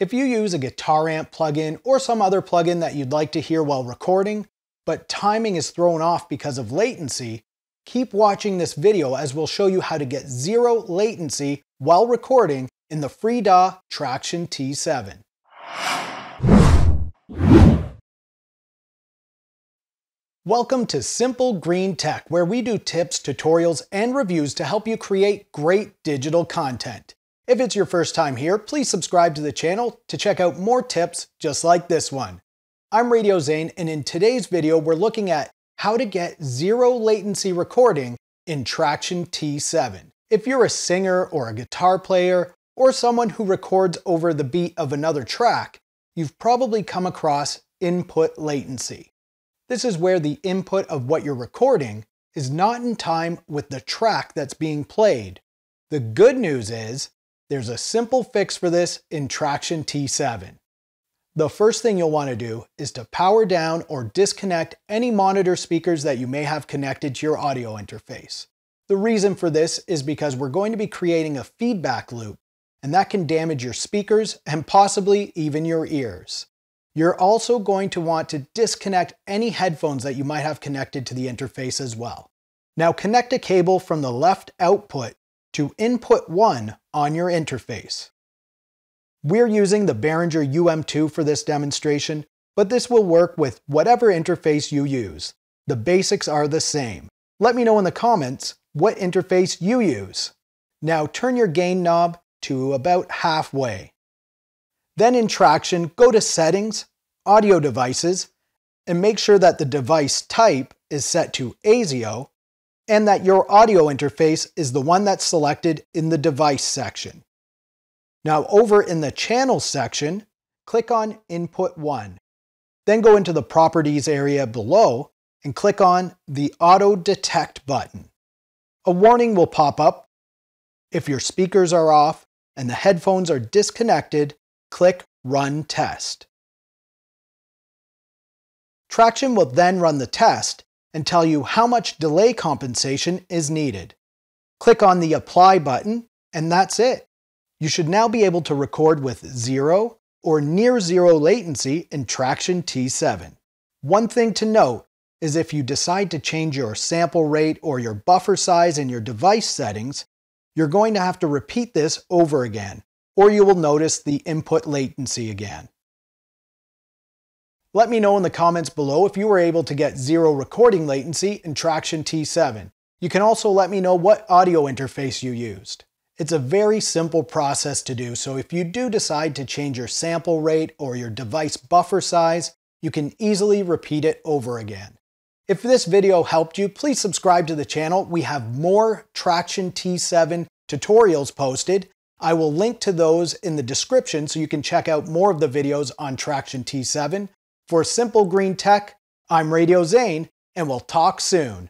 If you use a guitar amp plugin or some other plugin that you'd like to hear while recording, but timing is thrown off because of latency, keep watching this video as we'll show you how to get zero latency while recording in the free DAW Tracktion T7. Welcome to Simple Green Tech, where we do tips, tutorials, and reviews to help you create great digital content. If it's your first time here, please subscribe to the channel to check out more tips just like this one. I'm Radio Zane, and in today's video, we're looking at how to get zero latency recording in Tracktion T7. If you're a singer or a guitar player or someone who records over the beat of another track, you've probably come across input latency. This is where the input of what you're recording is not in time with the track that's being played. The good news is, there's a simple fix for this in Tracktion T7. The first thing you'll want to do is to power down or disconnect any monitor speakers that you may have connected to your audio interface. The reason for this is because we're going to be creating a feedback loop, and that can damage your speakers and possibly even your ears. You're also going to want to disconnect any headphones that you might have connected to the interface as well. Now connect a cable from the left output to input 1 on your interface. We're using the Behringer UM2 for this demonstration, but this will work with whatever interface you use. The basics are the same. Let me know in the comments what interface you use. Now turn your gain knob to about halfway. Then in Tracktion, go to Settings, Audio Devices, and make sure that the device type is set to ASIO, and that your audio interface is the one that's selected in the device section. Now over in the channel section, click on input 1. Then go into the properties area below and click on the auto detect button. A warning will pop up. If your speakers are off and the headphones are disconnected, click run test. Tracktion will then run the test and tell you how much delay compensation is needed. Click on the Apply button, and that's it. You should now be able to record with zero or near zero latency in Tracktion T7. One thing to note is if you decide to change your sample rate or your buffer size in your device settings, you're going to have to repeat this over again, or you will notice the input latency again. Let me know in the comments below if you were able to get zero recording latency in Tracktion T7. You can also let me know what audio interface you used. It's a very simple process to do, so if you do decide to change your sample rate or your device buffer size, you can easily repeat it over again. If this video helped you, please subscribe to the channel. We have more Tracktion T7 tutorials posted. I will link to those in the description so you can check out more of the videos on Tracktion T7. For Simple Green Tech, I'm Radio Zane, and we'll talk soon.